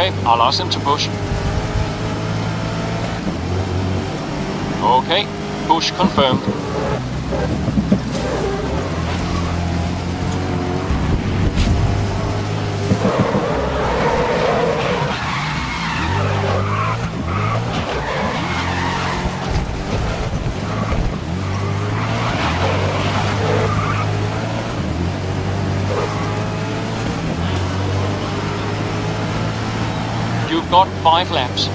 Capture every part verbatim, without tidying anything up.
Okay, I'll ask them to push. Okay, push confirmed. You've got five laps.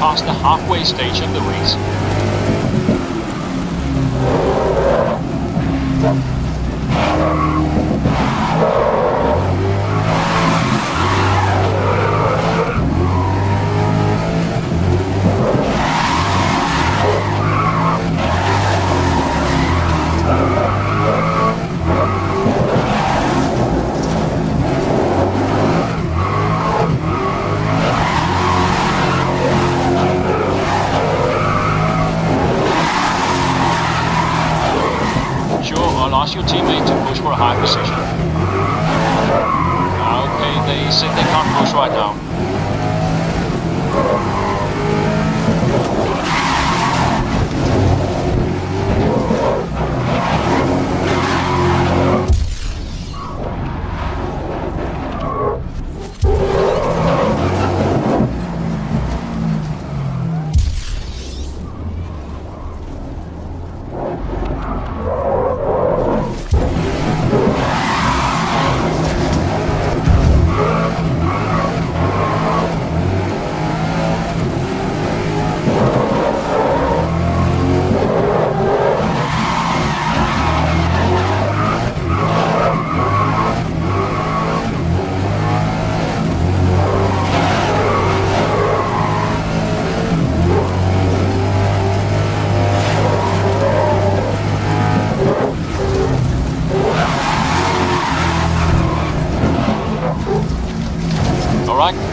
Past the halfway stage of the race. Ask your teammate to push for a high position. Okay, they said they can't push right now.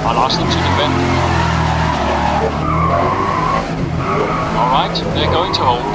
I'll ask them to defend. Alright, they're going to hold.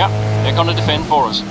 Yeah, they're gonna defend for us.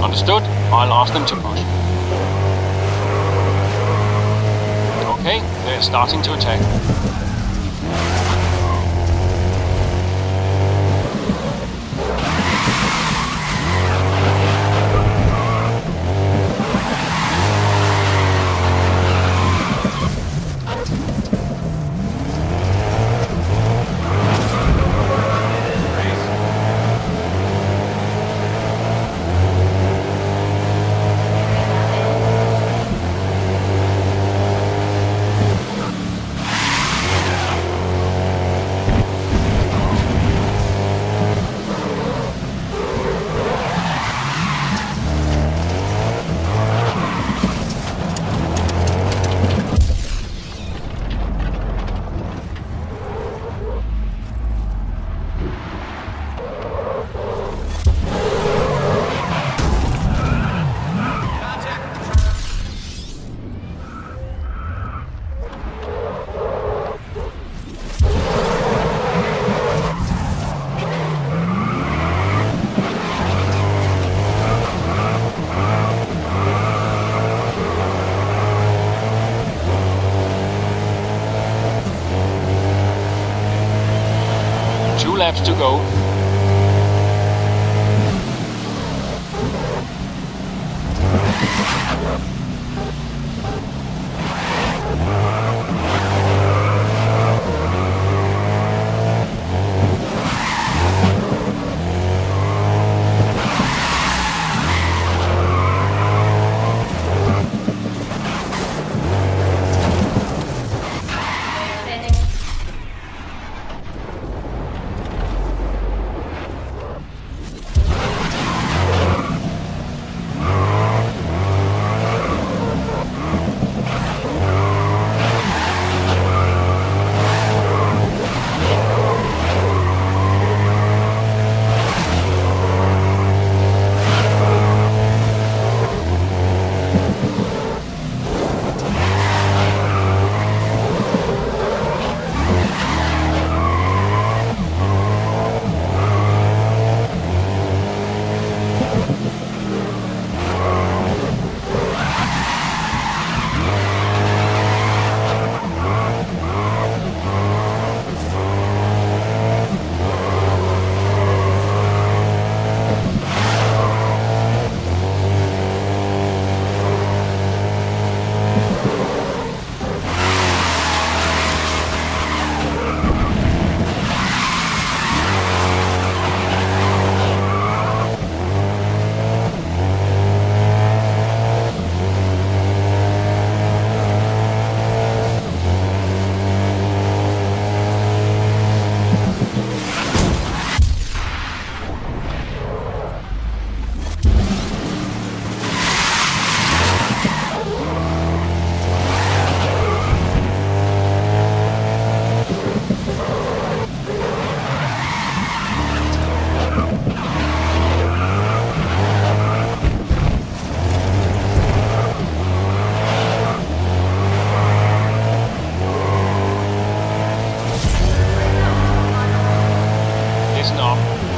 Understood. I'll ask them to push. Okay, they're starting to attack. Two laps to go.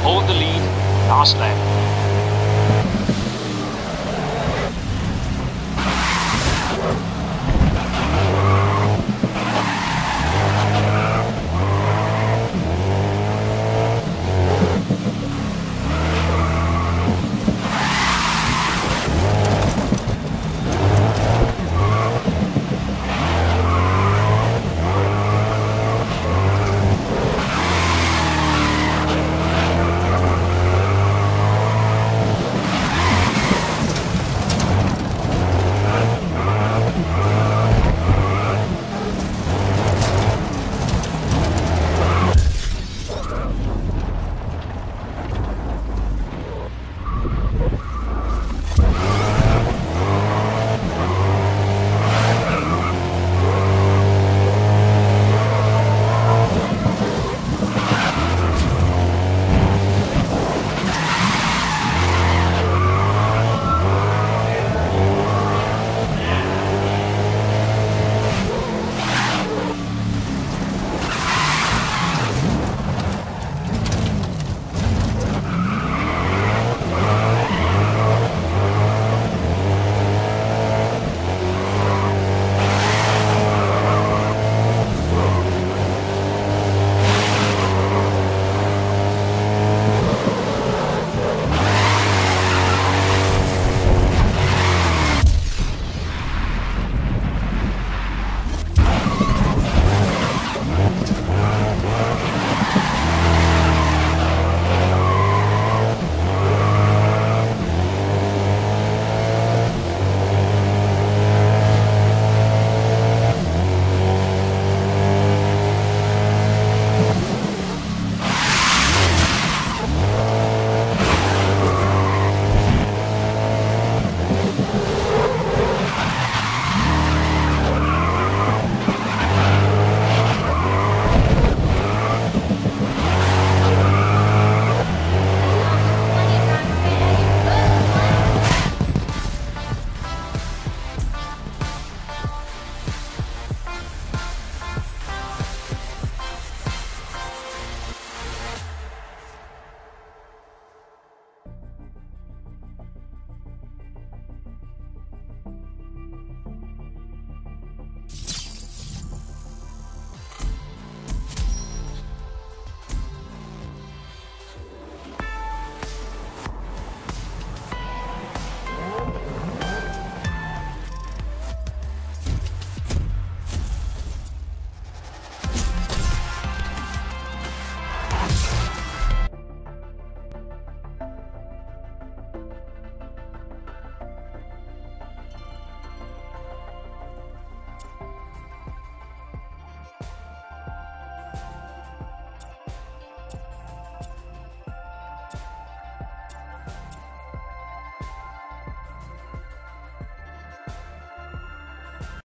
Hold the lead, last lap.